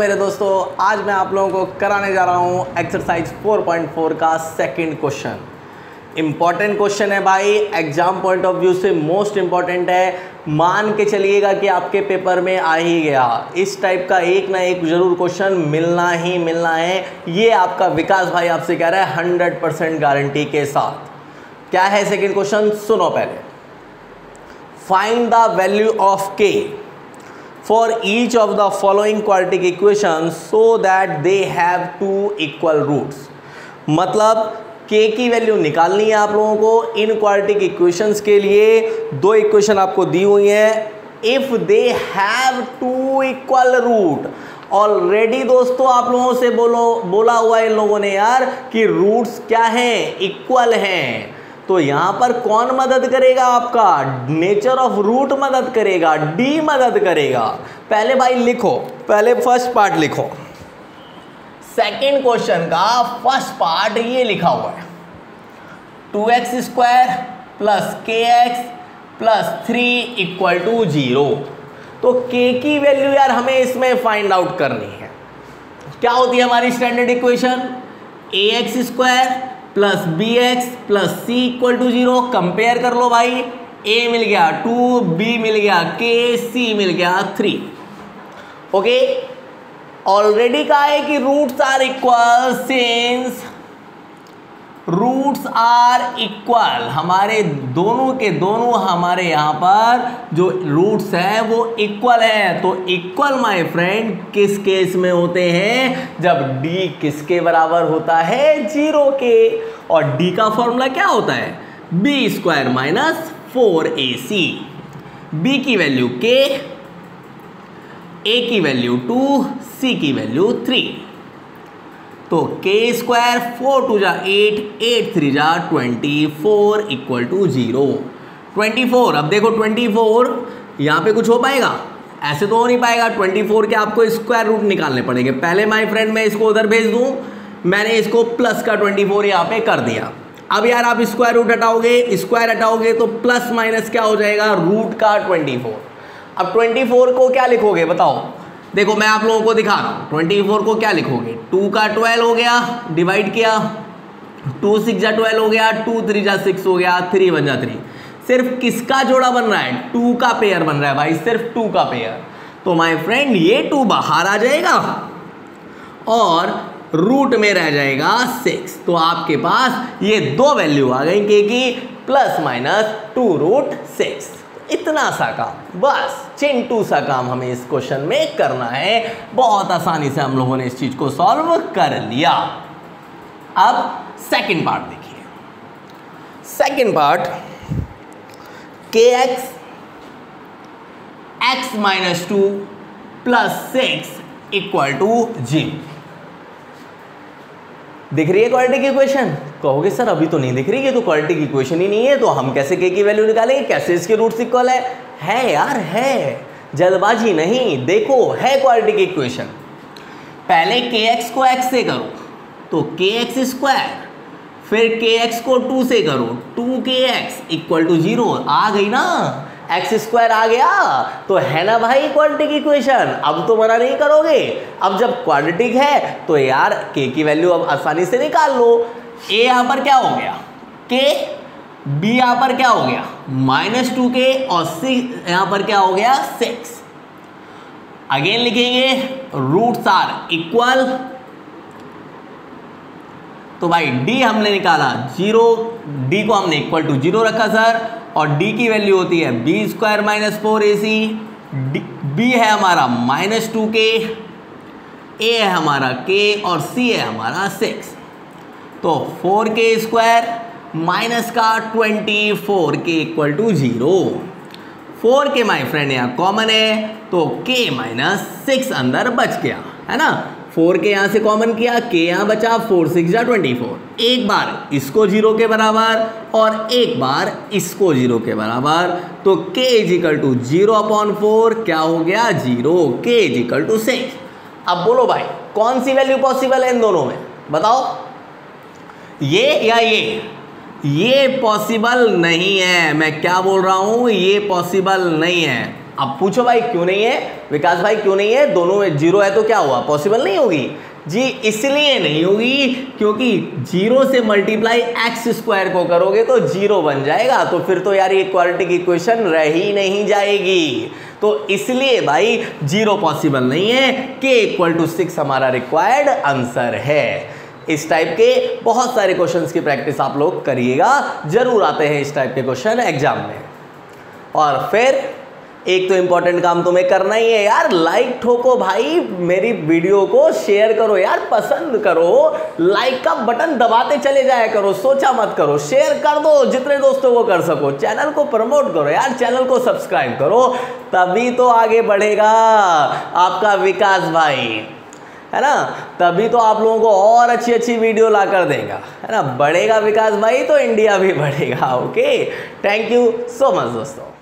मेरे दोस्तों, आज मैं आप लोगों को कराने जा रहा हूँ एक्सरसाइज 4.4 का सेकंड क्वेश्चन। इम्पॉर्टेंट क्वेश्चन है भाई, एग्जाम पॉइंट ऑफ व्यू से मोस्ट इम्पॉर्टेंट है। मान के चलिएगा कि आपके पेपर में आ ही गया, इस टाइप का एक ना एक जरूर क्वेश्चन मिलना ही मिलना है। ये आपका विकास भाई आपसे कह रहा है 100% गारंटी के साथ। क्या है सेकेंड क्वेश्चन, सुनो पहले। फाइंड द वैल्यू ऑफ के for each of the following quadratic equations so that they have two equal roots। मतलब k की वैल्यू निकालनी है आप लोगों को। इन क्वाड्रेटिक इक्वेशंस के लिए दो इक्वेशन आपको दी हुई हैं, if they have two equal root. Already दोस्तों आप लोगों से बोला हुआ है इन लोगों ने यार कि रूट्स क्या हैं, इक्वल हैं। तो यहाँ पर कौन मदद करेगा, आपका नेचर ऑफ रूट मदद करेगा, डी मदद करेगा। पहले भाई लिखो, पहले फर्स्ट पार्ट लिखो सेकंड क्वेश्चन का। फर्स्ट पार्ट ये लिखा हुआ है 2x² plus kx plus 3 equal to 0। तो k की वैल्यू यार हमें इसमें फाइंड आउट करनी है। क्या होती है हमारी standard equation, ax² plus B x plus C equal to 0। Compare कर लो भाई, ए मिल गया 2, बी मिल गया के, सी मिल गया 3। ओके, ऑलरेडी कहा है कि roots are equal. Since roots are equal, हमारे दोनों के दोनों हमारे यहाँ पर जो रूट्स हैं वो इक्वल हैं। तो इक्वल माय फ्रेंड किस केस में होते हैं, जब डी किसके बराबर होता है, 0 के। और डी का फॉर्मूला क्या होता है, b² माइनस 4ac। बी की वैल्यू k, a की वैल्यू 2, c की वैल्यू 3। तो k² 4 × 2 = 8, 8 × 3 = 24 इक्वल टू 0। 24, अब देखो 24 यहाँ पे कुछ हो पाएगा, ऐसे तो हो नहीं पाएगा। 24 के आपको स्क्वायर रूट निकालने पड़ेंगे। पहले माय फ्रेंड मैं इसको उधर भेज दूँ, मैंने इसको प्लस का 24 यहाँ पे कर दिया। अब यार आप स्क्वायर रूट हटाओगे, स्क्वायर हटाओगे तो प्लस माइनस क्या हो जाएगा, रूट का 24। अब 24 को क्या लिखोगे बताओ, देखो मैं आप लोगों को दिखा रहा हूँ। 24 को क्या लिखोगे, 2 का 12 हो गया, डिवाइड किया 2 × 6 = 12 हो गया, 2 × 3 = 6 हो गया, 3 × 3। सिर्फ किसका जोड़ा बन रहा है, 2 का पेयर बन रहा है भाई, सिर्फ 2 का पेयर। तो माय फ्रेंड ये 2 बाहर आ जाएगा और रूट में रह जाएगा 6। तो आपके पास ये दो वैल्यू आ गई के की ±2√6। इतना सा काम, बस चिंटू सा काम हमें इस क्वेश्चन में करना है। बहुत आसानी से हम लोगों ने इस चीज़ को सॉल्व कर लिया। अब सेकंड पार्ट देखिए। Second part, kx x - 2 plus 6 equal to 0। दिख रही है क्वाड्रेटिक इक्वेशन? कहोगे सर अभी तो नहीं दिख रही है, तो क्वाड्रेटिक इक्वेशन ही नहीं है, तो हम कैसे k की वैल्यू निकालेंगे, कैसे इसके रूट्स इक्वल है। है यार, है, जल्दबाजी नहीं, देखो है क्वाड्रेटिक इक्वेशन। पहले kx को x से करो तो kx², फिर kx को 2 से करो 2kx इक्वल टू 0। आ गई ना, x² आ गया। तो है ना भाई क्वाड्रेटिक इक्वेशन, अब तो मना नहीं करोगे। अब जब क्वाड्रेटिक है तो यार k की वैल्यू अब आसानी से निकाल लो। ए यहाँ पर क्या हो गया के, बी यहाँ पर क्या हो गया -2k, और सी यहाँ पर क्या हो गया 6। अगेन लिखेंगे रूट्स आर इक्वल। तो भाई डी हमने निकाला 0, डी को हमने इक्वल टू 0 रखा सर, और डी की वैल्यू होती है b² माइनस 4ac। बी है हमारा -2k, ए है हमारा k, और सी है हमारा 6। तो 4k² माइनस का 24k equal to 0। 4k my friend यहाँ कॉमन है, तो k माइनस 6 अंदर बच गया, है ना। 4k यहाँ से कॉमन किया, k यहाँ बचा, 4×6 = 24। एक बार इसको 0 के बराबर और एक बार इसको 0 के बराबर। तो k = 0/4 क्या हो गया 0, k = 6। अब बोलो भाई कौन सी वैल्यू पॉसिबल है इन दोनों में, बताओ, ये या ये पॉसिबल नहीं है। मैं क्या बोल रहा हूँ, ये पॉसिबल नहीं है। अब पूछो भाई क्यों नहीं है, विकास भाई क्यों नहीं है, दोनों में जीरो है तो क्या हुआ, पॉसिबल नहीं होगी जी। इसलिए नहीं होगी क्योंकि जीरो से मल्टीप्लाई एक्स स्क्वायर को करोगे तो जीरो बन जाएगा, तो फिर तो यार ये क्वाड्रेटिक इक्वेशन रह ही नहीं जाएगी। तो इसलिए भाई जीरो पॉसिबल नहीं है, के इक्वल टू 6 हमारा रिक्वायर्ड आंसर है। इस टाइप के बहुत सारे क्वेश्चंस की प्रैक्टिस आप लोग करिएगा, जरूर आते हैं इस टाइप के क्वेश्चन एग्जाम में। और फिर एक तो इंपॉर्टेंट काम तुम्हें करना ही है यार, लाइक ठोको भाई, मेरी वीडियो को शेयर करो यार, पसंद करो, लाइक का बटन दबाते चले जाया करो, सोचा मत करो, शेयर कर दो जितने दोस्तों को कर सको, चैनल को प्रमोट करो यार, चैनल को सब्सक्राइब करो, तभी तो आगे बढ़ेगा आपका विकास भाई, है ना, तभी तो आप लोगों को और अच्छी अच्छी वीडियो ला कर देगा, है ना। बढ़ेगा विकास भाई तो इंडिया भी बढ़ेगा। Okay, thank you so much दोस्तों।